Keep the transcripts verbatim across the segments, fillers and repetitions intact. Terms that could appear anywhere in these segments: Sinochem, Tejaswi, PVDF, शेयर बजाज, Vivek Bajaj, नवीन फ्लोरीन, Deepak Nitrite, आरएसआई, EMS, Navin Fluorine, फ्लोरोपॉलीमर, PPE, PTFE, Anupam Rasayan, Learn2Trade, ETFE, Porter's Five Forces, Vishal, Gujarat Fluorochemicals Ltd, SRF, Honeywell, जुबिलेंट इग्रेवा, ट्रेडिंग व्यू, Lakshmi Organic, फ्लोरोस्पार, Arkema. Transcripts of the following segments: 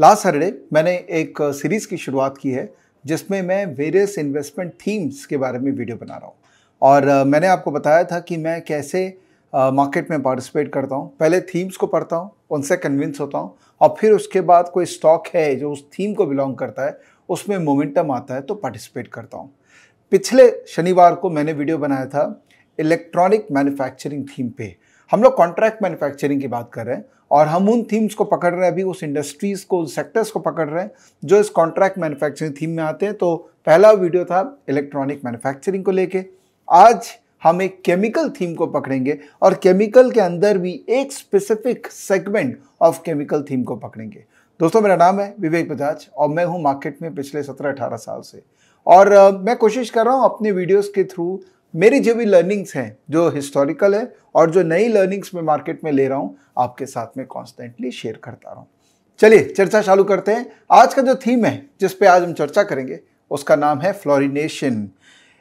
Last Saturday मैंने एक series की शुरुआत की है जिसमें मैं वेरियस इन्वेस्टमेंट थीम्स के बारे में वीडियो बना रहा हूँ और मैंने आपको बताया था कि मैं कैसे मार्केट में पार्टिसिपेट करता हूँ। पहले थीम्स को पढ़ता हूँ, उनसे कन्विंस होता हूँ और फिर उसके बाद कोई स्टॉक है जो उस थीम को बिलोंग करता है, उसमें मोमेंटम आता है तो पार्टिसिपेट करता हूँ। पिछले शनिवार को मैंने वीडियो बनाया था इलेक्ट्रॉनिक मैन्युफैक्चरिंग थीम पे। हम लोग कॉन्ट्रैक्ट मैन्युफैक्चरिंग की बात कर रहे हैं और हम उन थीम्स को पकड़ रहे हैं, अभी उस इंडस्ट्रीज़ को, उन सेक्टर्स को पकड़ रहे हैं जो इस कॉन्ट्रैक्ट मैन्युफैक्चरिंग थीम में आते हैं। तो पहला वीडियो था इलेक्ट्रॉनिक मैन्युफैक्चरिंग को लेके। आज हम एक केमिकल थीम को पकड़ेंगे और केमिकल के अंदर भी एक specific segment of chemical theme को पकड़ेंगे। दोस्तों, मेरा नाम है विवेक बजाज और मैं हूँ मार्केट में पिछले सत्रह अठारह साल से और uh, मैं कोशिश कर रहा हूँ अपने वीडियोज़ के थ्रू मेरी जो भी लर्निंग्स हैं, जो हिस्टोरिकल है और जो नई लर्निंग्स मैं मार्केट में ले रहा हूँ, आपके साथ में कॉन्स्टेंटली शेयर करता रहा हूँ। चलिए चर्चा चालू करते हैं। आज का जो थीम है जिस पे आज हम चर्चा करेंगे उसका नाम है फ्लोरिनेशन।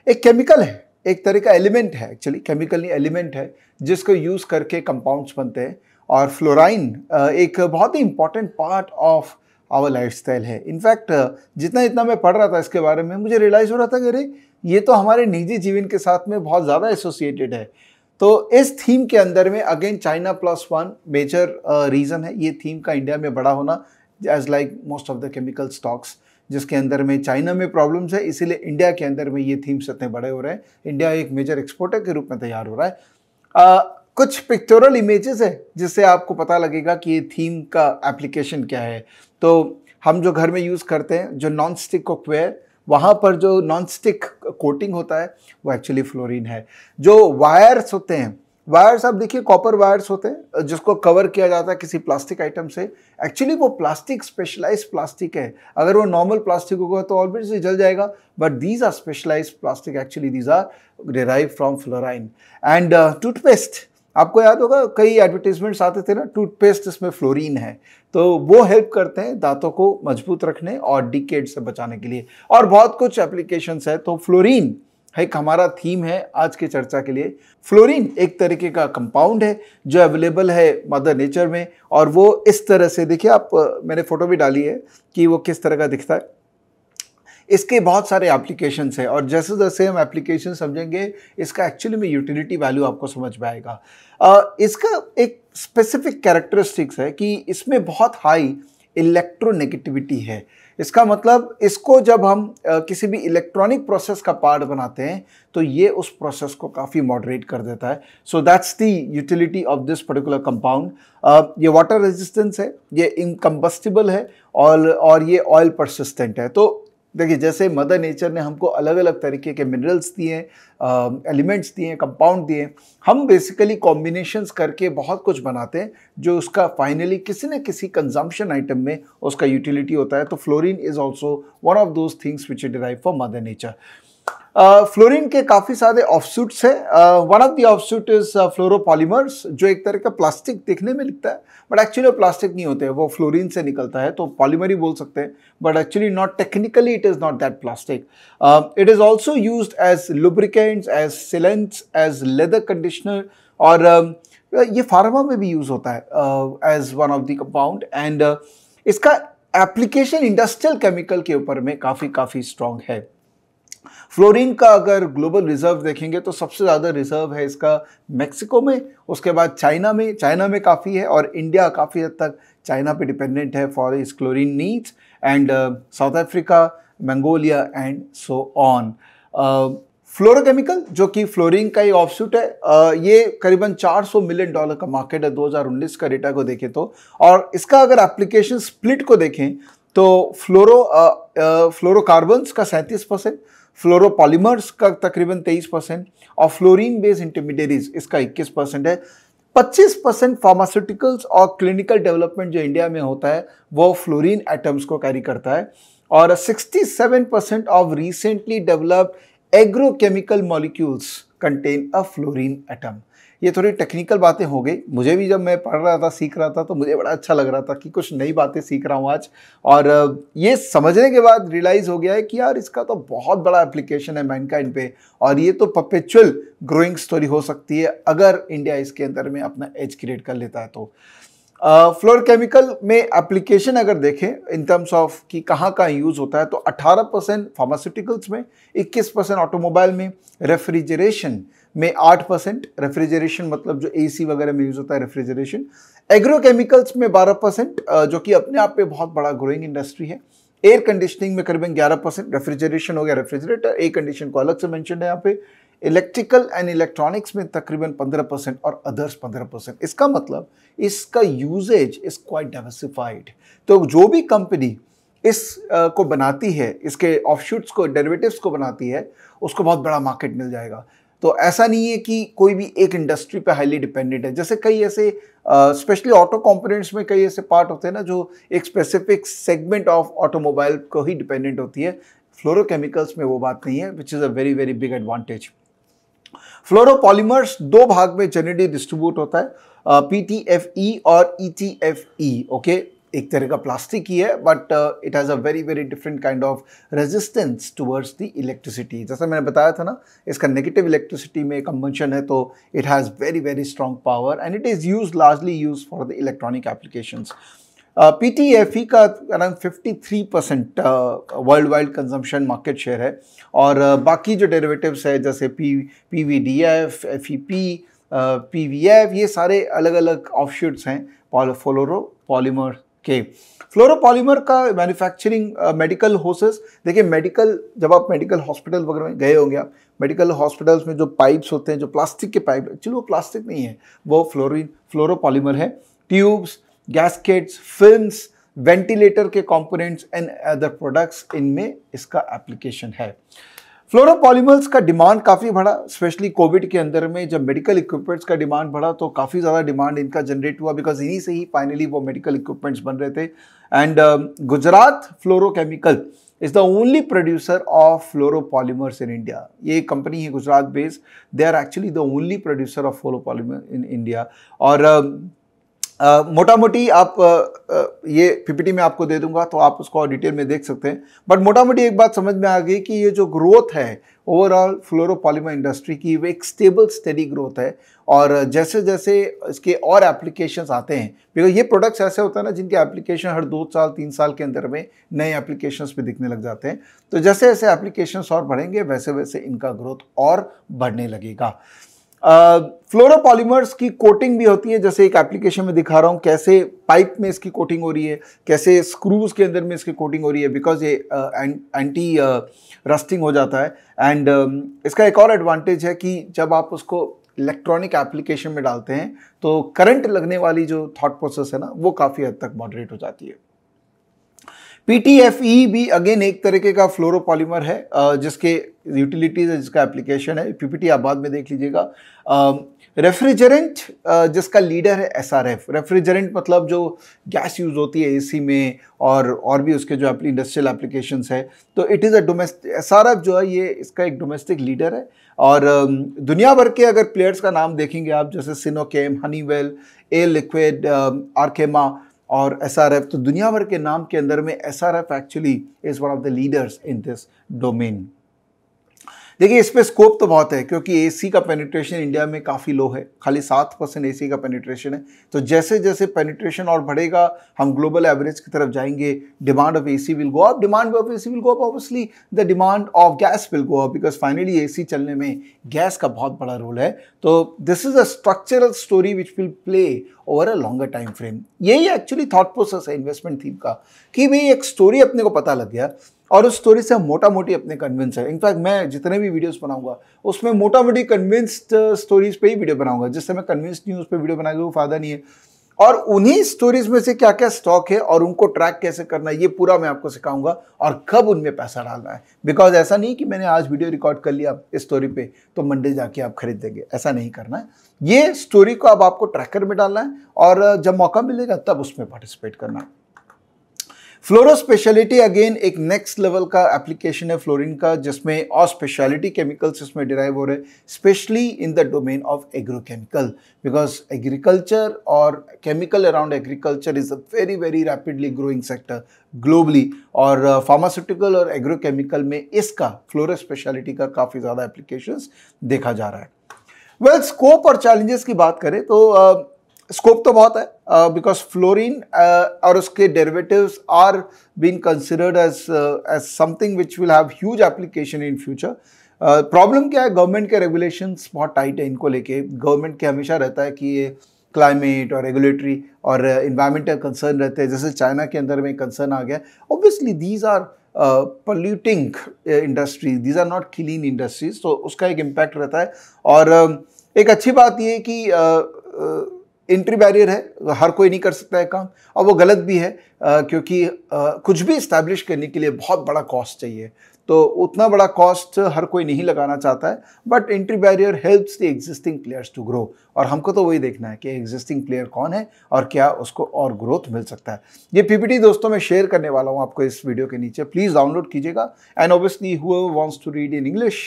एक केमिकल है, एक तरह का एलिमेंट है, एक्चुअली केमिकल नहीं एलिमेंट है, जिसको यूज़ करके कंपाउंड्स बनते हैं और फ्लोराइन एक बहुत ही important part of our lifestyle है। इनफैक्ट जितना जितना मैं पढ़ रहा था इसके बारे में, मुझे रियलाइज़ हो रहा था कि अरे ये तो हमारे निजी जीवन के साथ में बहुत ज़्यादा एसोसिएटेड है। तो इस थीम के अंदर में again China plus one major reason है ये थीम का इंडिया में बड़ा होना, as like most of the chemical stocks जिसके अंदर में चाइना में प्रॉब्लम्स है, इसीलिए इंडिया के अंदर में ये थीम्स इतने बड़े हो रहे हैं। इंडिया एक मेजर एक्सपोर्टर के रूप में तैयार हो रहा है। uh, कुछ पिक्टोरल इमेजेस है जिससे आपको पता लगेगा कि ये थीम का एप्लीकेशन क्या है। तो हम जो घर में यूज़ करते हैं, जो नॉन स्टिक कुकवेयर, वहाँ पर जो नॉन स्टिक कोटिंग होता है वो एक्चुअली फ्लोरीन है। जो वायर्स होते हैं, वायर्स आप देखिए कॉपर वायर्स होते हैं जिसको कवर किया जाता है किसी प्लास्टिक आइटम से। एक्चुअली वो प्लास्टिक स्पेशलाइज्ड प्लास्टिक है। अगर वो नॉर्मल प्लास्टिक होगा तो ऑलरेडी जल जाएगा, but these are specialised plastic, actually these are derive from fluorine. And toothpaste, आपको याद होगा कई एडवर्टीजमेंट्स आते थे ना, टूथपेस्ट इसमें फ्लोरीन है। तो वो हेल्प करते हैं दांतों को मजबूत रखने और डिकेड से बचाने के लिए, और बहुत कुछ एप्लीकेशंस है। तो फ्लोरीन एक हमारा थीम है आज के चर्चा के लिए। फ्लोरीन एक तरीके का कंपाउंड है जो अवेलेबल है मदर नेचर में, और वो इस तरह से देखिए, आप मैंने फ़ोटो भी डाली है कि वो किस तरह का दिखता है। इसके बहुत सारे एप्लीकेशंस हैं और जैसे जैसे हम एप्लीकेशन समझेंगे इसका एक्चुअली में यूटिलिटी वैल्यू आपको समझ में आएगा। इसका एक स्पेसिफिक कैरेक्टरिस्टिक्स है कि इसमें बहुत हाई इलेक्ट्रोनेगेटिविटी है। इसका मतलब इसको जब हम किसी भी इलेक्ट्रॉनिक प्रोसेस का पार्ट बनाते हैं तो ये उस प्रोसेस को काफ़ी मॉडरेट कर देता है। So that's the utility of this particular compound. ये वाटर रेजिस्टेंस है, ये इनकम्बस्टिबल है और और ये ऑयल परसिस्टेंट है। तो देखिए जैसे मदर नेचर ने हमको अलग अलग तरीके के मिनरल्स दिए हैं, एलिमेंट्स दिए हैं, कंपाउंड दिए हैं, हम बेसिकली कॉम्बिनेशंस करके बहुत कुछ बनाते हैं जो उसका फाइनली किसी न किसी कंजम्पशन आइटम में उसका यूटिलिटी होता है। तो fluorine is also one of those things which is derive from mother nature. Fluorine के काफ़ी सारे ऑफशूट्स हैं। One of the offshoot is fluoropolymers, जो एक तरह का प्लास्टिक दिखने में लगता है बट एक्चुअली वो प्लास्टिक नहीं होते, वो फ्लोरीन से निकलता है। तो पॉलीमर ही बोल सकते हैं but actually not, technically it is not that plastic. It is also use as lubricants, as sealants, as leather conditioner, और uh, ये फार्मा में भी यूज़ होता है as one of the compound. And इसका एप्लीकेशन इंडस्ट्रियल केमिकल के ऊपर में काफ़ी काफ़ी स्ट्रॉन्ग है। फ्लोरीन का अगर ग्लोबल रिजर्व देखेंगे तो सबसे ज़्यादा रिजर्व है इसका मेक्सिको में, उसके बाद चाइना में, चाइना में काफ़ी है, और इंडिया काफ़ी हद तक चाइना पे डिपेंडेंट है for its chlorine needs, and South Africa, Mongolia and so on. Fluorochemical जो कि फ्लोरीन का ही ऑफशूट है, uh, ये करीबन चार सौ मिलियन डॉलर का मार्केट है दो हज़ार उन्नीस का डेटा को देखें तो। और इसका अगर एप्लीकेशन स्प्लिट को देखें तो फ्लोरो फ्लोरोकार्बन्स का सैंतीस परसेंट, फ्लोरोपॉलीमर्स का तकरीबन तेईस परसेंट, और फ्लोरीन बेस्ड इंटरमीडिएट्स इसका इक्कीस परसेंट है। पच्चीस परसेंट फार्मास्यूटिकल्स और क्लिनिकल डेवलपमेंट जो इंडिया में होता है वो फ्लोरीन एटम्स को कैरी करता है, और सड़सठ percent of recently developed agrochemical molecules contain a fluorine atom. ये थोड़ी टेक्निकल बातें हो गई, मुझे भी जब मैं पढ़ रहा था, सीख रहा था, तो मुझे बड़ा अच्छा लग रहा था कि कुछ नई बातें सीख रहा हूँ आज। और ये समझने के बाद रियलाइज़ हो गया है कि यार इसका तो बहुत बड़ा एप्लीकेशन है मैनकाइंड पे, और ये तो परपेचुअल ग्रोइंग स्टोरी हो सकती है अगर इंडिया इसके अंदर में अपना एज क्रिएट कर लेता है तो। फ्लोरोकेमिकल में एप्लीकेशन अगर देखें इन टर्म्स ऑफ कि कहाँ कहाँ यूज़ होता है तो अठारह परसेंट फार्मास्यूटिकल्स में, इक्कीस परसेंट ऑटोमोबाइल में, रेफ्रिजरेशन में आठ परसेंट, रेफ्रिजरेशन मतलब जो एसी वगैरह में यूज़ होता है रेफ्रिजरेशन, एग्रोकेमिकल्स में बारह परसेंट जो कि अपने आप पे बहुत बड़ा ग्रोइंग इंडस्ट्री है, एयर कंडीशनिंग में करीबन ग्यारह परसेंट, रेफ्रिजरेशन हो गया रेफ्रिजरेटर, एयर कंडीशन को अलग से मेंशन है यहाँ पे, इलेक्ट्रिकल एंड इलेक्ट्रॉनिक्स में तकरीबन पंद्रह परसेंट और अदर्स पंद्रह परसेंट। इसका मतलब इसका यूजेज इज क्वाइट डाइवर्सिफाइड। तो जो भी कंपनी इस को बनाती है, इसके ऑफशूट्स को, डेरिवेटिव्स को बनाती है, उसको बहुत बड़ा मार्केट मिल जाएगा। तो ऐसा नहीं है कि कोई भी एक इंडस्ट्री पे हाईली डिपेंडेंट है। जैसे कई ऐसे स्पेशली ऑटो कंपोनेंट्स में कई ऐसे पार्ट होते हैं ना जो एक स्पेसिफिक सेगमेंट ऑफ ऑटोमोबाइल को ही डिपेंडेंट होती है, फ्लोरोकेमिकल्स में वो बात नहीं है, which is a very very big advantage. Fluoropolymers दो भाग में जनरली डिस्ट्रीब्यूट होता है, पी टी एफ ई और E T F E. Okay, एक तरह का प्लास्टिक ही है but it has a very very different kind of resistance towards the electricity. जैसा मैंने बताया था ना, इसका नेगेटिव इलेक्ट्रिसिटी में कंबंशन है तो it has very very strong power and it is use largely use for the electronic applications. P T F E का अराउंड तिरेपन percent world wide consumption market share है और uh, बाकी जो derivatives है जैसे P P V D F, F E P, P V F, ये सारे अलग अलग ऑफशूट्स हैं फ्लोरो पॉलीमर के। फ्लोरोपॉलीमर का मैन्युफैक्चरिंग मेडिकल होसेस, देखिए मेडिकल, जब आप मेडिकल हॉस्पिटल वगैरह में गए होंगे, आप मेडिकल हॉस्पिटल्स में जो पाइप्स होते हैं, जो प्लास्टिक के पाइप, एक्चुअली वो प्लास्टिक नहीं है, वो फ्लोरीन फ्लोरोपॉलीमर है। ट्यूब्स, गैस्केट्स, फिल्म्स, वेंटिलेटर के कंपोनेंट्स एंड अदर प्रोडक्ट्स, इनमें इसका एप्लीकेशन है। फ्लोरोपॉलीमर्स का डिमांड काफ़ी बढ़ा, स्पेशली कोविड के अंदर में जब मेडिकल इक्विपमेंट्स का डिमांड बढ़ा तो काफ़ी ज़्यादा डिमांड इनका जनरेट हुआ, बिकॉज इन्हीं से ही फाइनली वो मेडिकल इक्विपमेंट्स बन रहे थे। And Gujarat fluorochemical is the only producer of fluoropolymers in India. ये कंपनी है Gujarat based, they are actually the only producer of फ्लोरोपॉलीमर in India. और uh, Uh, मोटा मोटी आप uh, uh, ये पीपीटी में आपको दे दूंगा तो आप उसको और डिटेल में देख सकते हैं, बट मोटा मोटी एक बात समझ में आ गई कि ये जो ग्रोथ है ओवरऑल फ्लोरोपॉलीमर इंडस्ट्री की, वो एक स्टेबल स्टेडी ग्रोथ है। और जैसे जैसे इसके और एप्लीकेशंस आते हैं, बिकॉज ये प्रोडक्ट्स ऐसे होते हैं ना जिनके एप्लीकेशन हर दो साल तीन साल के अंदर में नए एप्लीकेशंस पे दिखने लग जाते हैं, तो जैसे जैसे एप्लीकेशंस और बढ़ेंगे वैसे वैसे इनका ग्रोथ और बढ़ने लगेगा। फ्लोरोपॉलीमर्स uh, की कोटिंग भी होती है, जैसे एक एप्लीकेशन में दिखा रहा हूँ कैसे पाइप में इसकी कोटिंग हो रही है, कैसे स्क्रूज के अंदर में इसकी कोटिंग हो रही है, बिकॉज ये एंटी रस्टिंग हो जाता है। एंड uh, इसका एक और एडवांटेज है कि जब आप उसको इलेक्ट्रॉनिक एप्लीकेशन में डालते हैं तो करंट लगने वाली जो थॉट प्रोसेस है ना, वो काफ़ी हद तक मॉडरेट हो जाती है। पीटीएफई भी अगेन एक तरीके का फ्लोरोपॉलीमर है जिसके यूटिलिटीज है, जिसका एप्लीकेशन है, पीपीटी आप बाद में देख लीजिएगा। रेफ्रिजरेंट जिसका लीडर है एसआरएफ। रेफ्रिजरेंट मतलब जो गैस यूज़ होती है एसी में और और भी उसके जो इंडस्ट्रियल एप्लीकेशंस है, तो it is a domestic, SRF जो है ये इसका एक डोमेस्टिक लीडर है। और दुनिया भर के अगर प्लेयर्स का नाम देखेंगे आप, जैसे Sinochem, Honeywell, Air Liquide, Arkema और एसआरएफ, तो दुनिया भर के नाम के अंदर में SRF actually is one of the leaders in this domain. देखिए इस पे स्कोप तो बहुत है क्योंकि एसी का पेनिट्रेशन इंडिया में काफ़ी लो है, खाली सात परसेंट एसी का पेनिट्रेशन है। तो जैसे जैसे पेनिट्रेशन और बढ़ेगा, हम ग्लोबल एवरेज की तरफ जाएंगे, demand of AC will go up, demand of AC will go up, obviously the demand of gas will go up, because finally AC चलने में गैस का बहुत बड़ा रोल है। तो this is a structural story which will play over a longer time frame. यही actually thought process है investment theme का, कि भाई एक स्टोरी अपने को पता लग गया और उस स्टोरी से हम मोटा मोटी अपने कन्विंस है। इनफैक्ट मैं जितने भी वीडियोस बनाऊंगा उसमें मोटा मोटी कन्विंस्ड स्टोरीज पे ही वीडियो बनाऊंगा, जिससे मैं कन्विंस्ड न्यूज़ पे वीडियो बना के वो फायदा नहीं है। और उन्हीं स्टोरीज में से क्या क्या स्टॉक है और उनको ट्रैक कैसे करना है, ये पूरा मैं आपको सिखाऊंगा, और कब उनमें पैसा डालना है। बिकॉज ऐसा नहीं कि मैंने आज वीडियो रिकॉर्ड कर लिया इस स्टोरी पे तो मंडे जाके आप खरीद देंगे, ऐसा नहीं करना है। ये स्टोरी को अब आपको ट्रैकर में डालना है और जब मौका मिलेगा तब उसमें पार्टिसिपेट करना है। फ्लोरो स्पेशलिटी अगेन एक नेक्स्ट लेवल का एप्लीकेशन है फ्लोरीन का, जिसमें और स्पेशलिटी केमिकल्स इसमें डिराइव हो रहे हैं, specially in the domain of agrochemical, because agriculture और chemical around agriculture is a very very rapidly growing sector globally. और फार्मास्यूटिकल और एग्रोकेमिकल में इसका फ्लोरो स्पेशलिटी का काफ़ी ज़्यादा एप्लीकेशंस देखा जा रहा है। वेल well, स्कोप और चैलेंजेस की बात करें तो uh, स्कोप तो बहुत है बिकॉज फ्लोरीन और उसके derivatives are been considered as as something which will have huge application in future. Problem क्या है, गवर्नमेंट के रेगुलेशंस बहुत टाइट है इनको लेके। गवर्नमेंट के हमेशा रहता है कि ये क्लाइमेट और रेगुलेटरी और इन्वायरमेंटल कंसर्न रहते हैं, जैसे चाइना के अंदर में कंसर्न आ गया। Obviously these are polluting industries, these are not clean industries, तो उसका एक इम्पैक्ट रहता है। और uh, एक अच्छी बात ये है कि uh, uh, एंट्री बैरियर है, हर कोई नहीं कर सकता है काम, और वो गलत भी है आ, क्योंकि आ, कुछ भी इस्टेब्लिश करने के लिए बहुत बड़ा कॉस्ट चाहिए, तो उतना बड़ा कॉस्ट हर कोई नहीं लगाना चाहता है। But entry barrier helps the existing players to grow, और हमको तो वही देखना है कि एग्जिस्टिंग प्लेयर कौन है और क्या उसको और ग्रोथ मिल सकता है। ये पीपीटी दोस्तों मैं शेयर करने वाला हूँ आपको इस वीडियो के नीचे, प्लीज़ डाउनलोड कीजिएगा। And obviously whoever wants to read in English,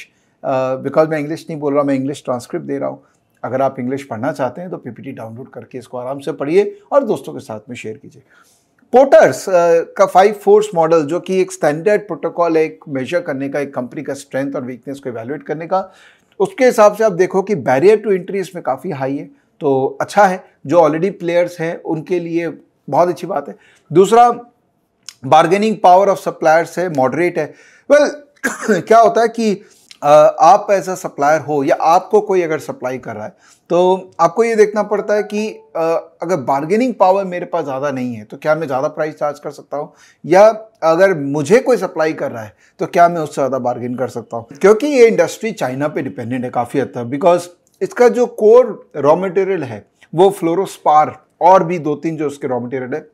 because मैं इंग्लिश नहीं बोल रहा, मैं इंग्लिश ट्रांसक्रिप्ट दे रहा हूँ। अगर आप इंग्लिश पढ़ना चाहते हैं तो पीपीटी डाउनलोड करके इसको आराम से पढ़िए और दोस्तों के साथ में शेयर कीजिए। पोर्टर्स का फाइव फोर्स मॉडल, जो कि एक स्टैंडर्ड प्रोटोकॉल है एक मेजर करने का, एक कंपनी का स्ट्रेंथ और वीकनेस को इवैल्यूएट करने का, उसके हिसाब से आप देखो कि बैरियर टू एंट्री इसमें काफ़ी हाई है, तो अच्छा है। जो ऑलरेडी प्लेयर्स हैं उनके लिए बहुत अच्छी बात है। दूसरा, बार्गेनिंग पावर ऑफ सप्लायर्स है, मॉडरेट है। वेल well, क्या होता है कि Uh, आप ऐसा सप्लायर हो या आपको कोई अगर सप्लाई कर रहा है तो आपको ये देखना पड़ता है कि uh, अगर बार्गेनिंग पावर मेरे पास ज़्यादा नहीं है तो क्या मैं ज़्यादा प्राइस चार्ज कर सकता हूँ, या अगर मुझे कोई सप्लाई कर रहा है तो क्या मैं उससे ज़्यादा बार्गेन कर सकता हूँ, क्योंकि ये इंडस्ट्री चाइना पे डिपेंडेंट है काफ़ी हद तक। बिकॉज इसका जो कोर रॉ मटेरियल है वो फ्लोरोस्पार और भी दो तीन जो उसके रॉ मटेरियल है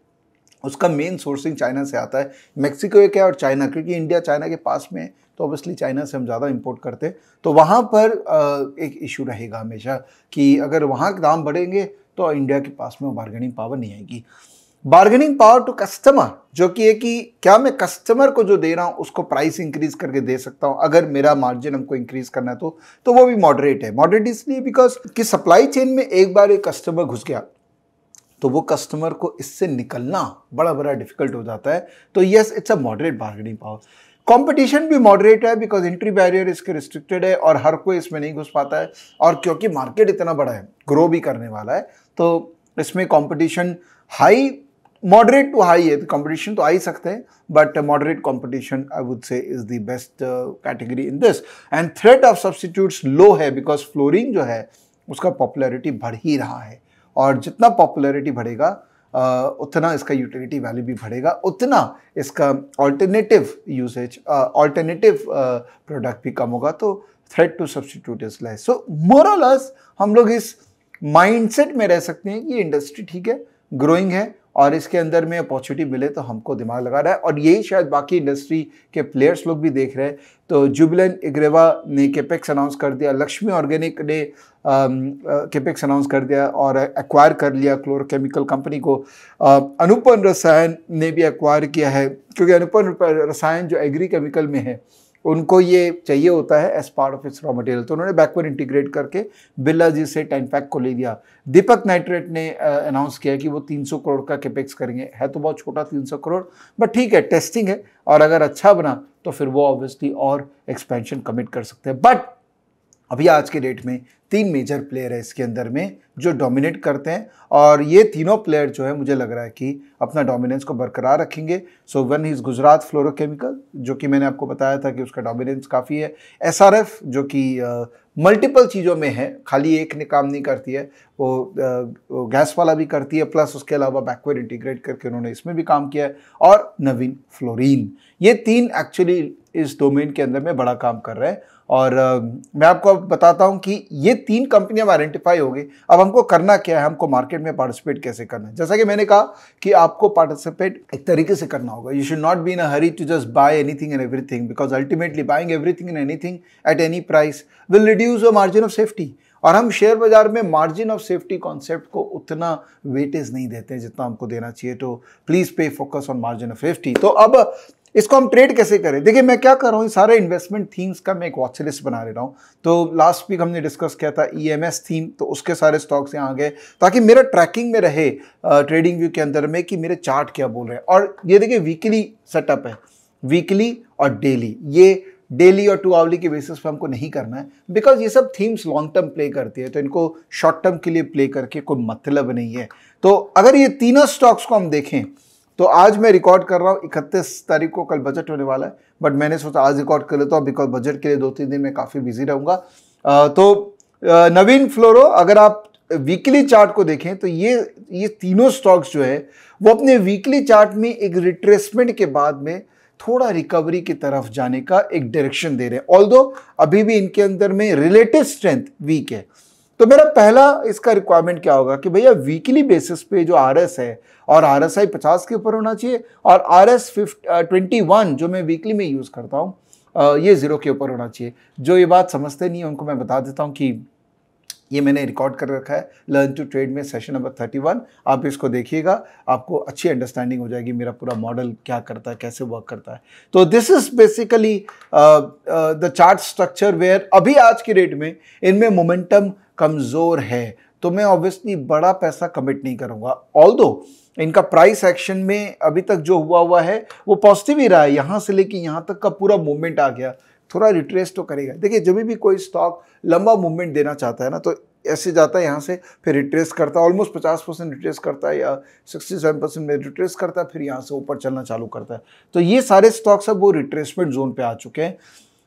उसका मेन सोर्सिंग चाइना से आता है, मैक्सिको एक है और चाइना, क्योंकि इंडिया चाइना के पास में है तो ऑब्वियसली चाइना से हम ज़्यादा इंपोर्ट करते हैं, तो वहाँ पर एक इशू रहेगा हमेशा कि अगर वहाँ के दाम बढ़ेंगे तो इंडिया के पास में बार्गेनिंग पावर नहीं आएगी। बार्गेनिंग पावर टू कस्टमर, जो कि है कि क्या मैं कस्टमर को जो दे रहा हूँ उसको प्राइस इंक्रीज करके दे सकता हूँ अगर मेरा मार्जिन हमको इंक्रीज करना है तो तो वो भी मॉडरेट है। मॉडरेट इसलिए बिकॉज कि सप्लाई चेन में एक बार एक कस्टमर घुस गया तो वो कस्टमर को इससे निकलना बड़ा बड़ा डिफिकल्ट हो जाता है, तो yes it's a moderate bargaining power. Competition भी मॉडरेट है बिकॉज एंट्री बैरियर इसके रिस्ट्रिक्टेड है और हर कोई इसमें नहीं घुस पाता है, और क्योंकि मार्केट इतना बड़ा है, ग्रो भी करने वाला है, तो इसमें competition high, moderate to high है, तो कंपटीशन तो आ ही सकते हैं, but moderate competition I would say is the best category in this. And threat of substitutes low है बिकॉज फ्लोरीन जो है उसका पॉपुलैरिटी बढ़ ही रहा है, और जितना पॉपुलैरिटी बढ़ेगा Uh, उतना इसका यूटिलिटी वैल्यू भी बढ़ेगा, उतना इसका ऑल्टरनेटिव यूसेज, ऑल्टरनेटिव प्रोडक्ट भी कम होगा, तो threat to substitute is less. So more और लेस हम लोग इस माइंडसेट में रह सकते हैं कि ये इंडस्ट्री ठीक है, ग्रोइंग है, और इसके अंदर में अपॉर्चुनिटी मिले तो हमको दिमाग लगा रहा है, और यही शायद बाकी इंडस्ट्री के प्लेयर्स लोग भी देख रहे हैं। तो जुबिलेंट इग्रेवा ने केपेक्स अनाउंस कर दिया, लक्ष्मी ऑर्गेनिक ने केपेक्स अनाउंस कर दिया और एक्वायर कर लिया क्लोरोकेमिकल कंपनी को। अनुपम रसायन ने भी एक्वायर किया है, क्योंकि अनुपम रसायन जो एग्री केमिकल में है उनको ये चाहिए होता है as part of its raw material, तो उन्होंने बैकवर्ड इंटीग्रेट करके बिरला जी से टेनपैक को ले लिया। दीपक नाइट्रेट ने अनाउंस किया कि वो तीन सौ करोड़ का कैपेक्स करेंगे, है तो बहुत छोटा तीन सौ करोड़, बट ठीक है, टेस्टिंग है, और अगर अच्छा बना तो फिर वो ऑब्वियसली और एक्सपेंशन कमिट कर सकते हैं। बट अभी आज के डेट में तीन मेजर प्लेयर है इसके अंदर में जो डोमिनेट करते हैं, और ये तीनों प्लेयर जो है मुझे लग रहा है कि अपना डोमिनेंस को बरकरार रखेंगे। So one is Gujarat fluorochemical, जो कि मैंने आपको बताया था कि उसका डोमिनेंस काफ़ी है। एसआरएफ, जो कि मल्टीपल uh, चीज़ों में है, खाली एक ने काम नहीं करती है, वो, uh, वो गैस वाला भी करती है, प्लस उसके अलावा बैकवर्ड इंटीग्रेट करके उन्होंने इसमें भी काम किया है। और नवीन फ्लोरीन, ये तीन एक्चुअली इस डोमेन के अंदर में बड़ा काम कर रहे हैं, और uh, मैं आपको अब बताता हूं कि ये तीन कंपनियां आइडेंटिफाई हो गई। अब हमको करना क्या है, हमको मार्केट में पार्टिसिपेट कैसे करना है। जैसा कि मैंने कहा कि आपको पार्टिसिपेट एक तरीके से करना होगा, you should not be in a hurry to just buy anything and everything, because ultimately buying everything and anything at any price will reduce your margin of safety, और हम शेयर बाजार में मार्जिन ऑफ सेफ्टी कॉन्सेप्ट को उतना weightage नहीं देते हैं जितना हमको देना चाहिए, तो please pay focus on margin of safety. तो अब इसको हम ट्रेड कैसे करें, देखिए मैं क्या कर रहा हूँ, सारे इन्वेस्टमेंट थीम्स का मैं एक वॉच लिस्ट बना ले रहा हूँ। तो लास्ट वीक हमने डिस्कस किया था ईएमएस थीम, तो उसके सारे स्टॉक्स यहाँ आ गए, ताकि मेरा ट्रैकिंग में रहे ट्रेडिंग व्यू के अंदर में कि मेरे चार्ट क्या बोल रहे हैं। और ये देखिए वीकली सेटअप है, वीकली और डेली, ये डेली और टू आवली के बेसिस पर हमको नहीं करना है, बिकॉज ये सब थीम्स लॉन्ग टर्म प्ले करती है, तो इनको शॉर्ट टर्म के लिए प्ले करके कोई मतलब नहीं है। तो अगर ये तीनों स्टॉक्स को हम देखें तो आज मैं रिकॉर्ड कर रहा हूँ इकतीस तारीख को, कल बजट होने वाला है, बट मैंने सोचा आज रिकॉर्ड कर लेता हूँ बिकॉज बजट के लिए दो तीन दिन मैं काफ़ी बिजी रहूँगा। तो नवीन फ्लोरो, अगर आप वीकली चार्ट को देखें तो ये ये तीनों स्टॉक्स जो है वो अपने वीकली चार्ट में एक रिट्रेसमेंट के बाद में थोड़ा रिकवरी की तरफ जाने का एक डायरेक्शन दे रहे हैं, ऑल्दो अभी भी इनके अंदर में रिलेटिव स्ट्रेंथ वीक है। तो मेरा पहला इसका रिक्वायरमेंट क्या होगा कि भैया वीकली बेसिस पे जो आरएस है और आरएसआई पचास के ऊपर होना चाहिए, और आरएस ट्वेंटी वन जो मैं वीकली में यूज़ करता हूँ ये ज़ीरो के ऊपर होना चाहिए। जो ये बात समझते नहीं है उनको मैं बता देता हूँ कि ये मैंने रिकॉर्ड कर रखा है लर्न टू ट्रेड में, सेशन नंबर थर्टी वन, आप इसको देखिएगा, आपको अच्छी अंडरस्टैंडिंग हो जाएगी मेरा पूरा मॉडल क्या करता है, कैसे वर्क करता है। तो this is basically the chart structure where अभी आज के रेट में इनमें मोमेंटम कमज़ोर है, तो मैं ऑब्वियसली बड़ा पैसा कमिट नहीं करूँगा। ऑल्दो इनका प्राइस एक्शन में अभी तक जो हुआ हुआ है वो पॉजिटिव ही रहा है, यहाँ से लेके यहाँ तक का पूरा मूवमेंट आ गया, थोड़ा रिट्रेस तो करेगा। देखिए जब भी कोई स्टॉक लंबा मूवमेंट देना चाहता है ना तो ऐसे जाता है यहाँ से, फिर रिट्रेस करता है, ऑलमोस्ट पचास परसेंट रिट्रेस करता है या सड़सठ परसेंट में रिट्रेस करता है, फिर यहाँ से ऊपर चलना चालू करता है। तो ये सारे स्टॉक्स अब वो रिट्रेसमेंट जोन पे आ चुके हैं।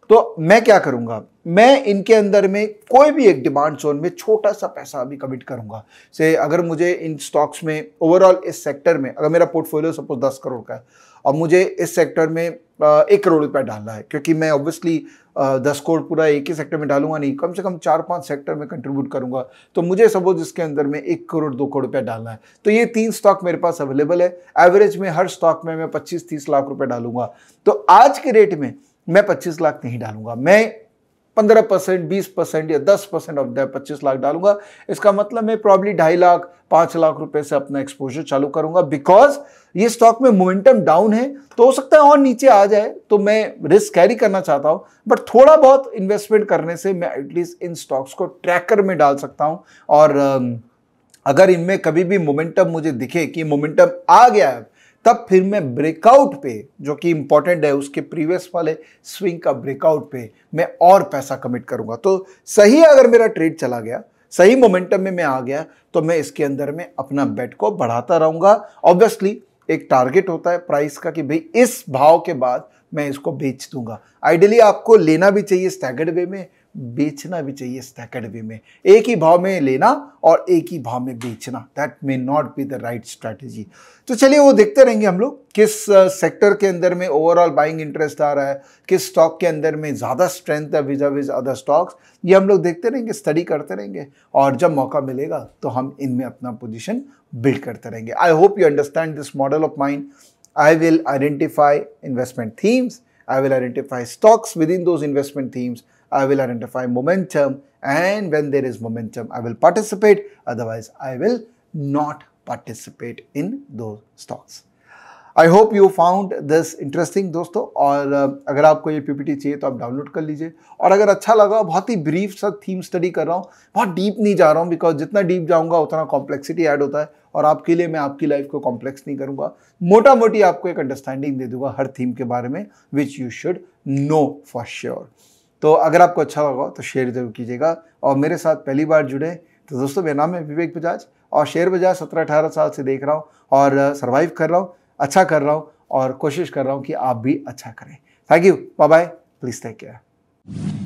तो मैं क्या करूँगा, मैं इनके अंदर में कोई भी एक डिमांड जोन में छोटा सा पैसा अभी कमिट करूँगा। से अगर मुझे इन स्टॉक्स में ओवरऑल इस सेक्टर में, अगर मेरा पोर्टफोलियो सपोज दस करोड़ का है और मुझे इस सेक्टर में एक करोड़ रुपया डालना है, क्योंकि मैं ऑब्वियसली दस करोड़ पूरा एक ही सेक्टर में डालूंगा नहीं, कम से कम चार पांच सेक्टर में कंट्रीब्यूट करूंगा, तो मुझे सपोज इसके अंदर में एक करोड़ दो करोड़ रुपया डालना है। तो ये तीन स्टॉक मेरे पास अवेलेबल है। एवरेज में हर स्टॉक में मैं पच्चीस तीस लाख रुपये डालूंगा। तो आज के रेट में मैं पच्चीस लाख नहीं डालूंगा, मैं पंद्रह परसेंट बीस परसेंट या दस परसेंट ऑफ दैट पच्चीस लाख डालूंगा। इसका मतलब मैं प्रॉब्ली ढाई लाख पाँच लाख रुपए से अपना एक्सपोजर चालू करूंगा, बिकॉज ये स्टॉक में मोमेंटम डाउन है, तो हो सकता है और नीचे आ जाए, तो मैं रिस्क कैरी करना चाहता हूं। बट थोड़ा बहुत इन्वेस्टमेंट करने से मैं एटलीस्ट इन स्टॉक्स को ट्रैकर में डाल सकता हूँ, और अगर इनमें कभी भी मोमेंटम मुझे दिखे कि मोमेंटम आ गया है तब फिर मैं ब्रेकआउट पे, जो कि इम्पॉर्टेंट है, उसके प्रीवियस वाले स्विंग का ब्रेकआउट पे मैं और पैसा कमिट करूंगा। तो सही अगर मेरा ट्रेड चला गया, सही मोमेंटम में मैं आ गया, तो मैं इसके अंदर में अपना बेट को बढ़ाता रहूंगा। ऑब्वियसली एक टारगेट होता है प्राइस का कि भाई इस भाव के बाद मैं इसको बेच दूंगा। आइडियली आपको लेना भी चाहिए स्टैगर्ड वे में, बेचना भी चाहिए स्टैगर्ड वे में, एक ही भाव में लेना और एक ही भाव में बेचना, that may not be the right strategy. तो चलिए वो देखते रहेंगे हम लोग किस सेक्टर के अंदर में ओवरऑल बाइंग इंटरेस्ट आ रहा है, किस स्टॉक के अंदर में ज़्यादा स्ट्रेंथ है विजा विज अदर स्टॉक्स, ये हम लोग देखते रहेंगे, स्टडी करते रहेंगे, और जब मौका मिलेगा तो हम इनमें अपना पोजिशन बिल्ड करते रहेंगे। I hope you understand this model of mind. I will identify investment themes, I will identify stocks within those investment themes. I will identify momentum, and when there is momentum, I will participate. Otherwise, I will not participate in those stocks. I hope you found this interesting, दोस्तों। और अगर आपको ये PPT चाहिए तो आप download कर लीजिए, और अगर अच्छा लगा, बहुत ही ब्रीफ सा थीम स्टडी कर रहा हूँ, बहुत डीप नहीं जा रहा हूँ, बिकॉज जितना डीप जाऊँगा उतना कॉम्प्लेक्सिटी ऐड होता है, और आपके लिए मैं आपकी लाइफ को कॉम्प्लेक्स नहीं करूँगा, मोटा मोटी आपको एक अंडरस्टैंडिंग दे दूंगा हर थीम के बारे में, which you should know for sure. तो अगर आपको अच्छा लगा तो शेयर जरूर कीजिएगा, और मेरे साथ पहली बार जुड़े तो दोस्तों, मेरा नाम है विवेक बजाज, और शेयर बजाज सत्रह अठारह साल से देख रहा हूँ और सर्वाइव कर रहा हूँ, अच्छा कर रहा हूँ, और कोशिश कर रहा हूँ कि आप भी अच्छा करें। Thank you, bye bye, please take care.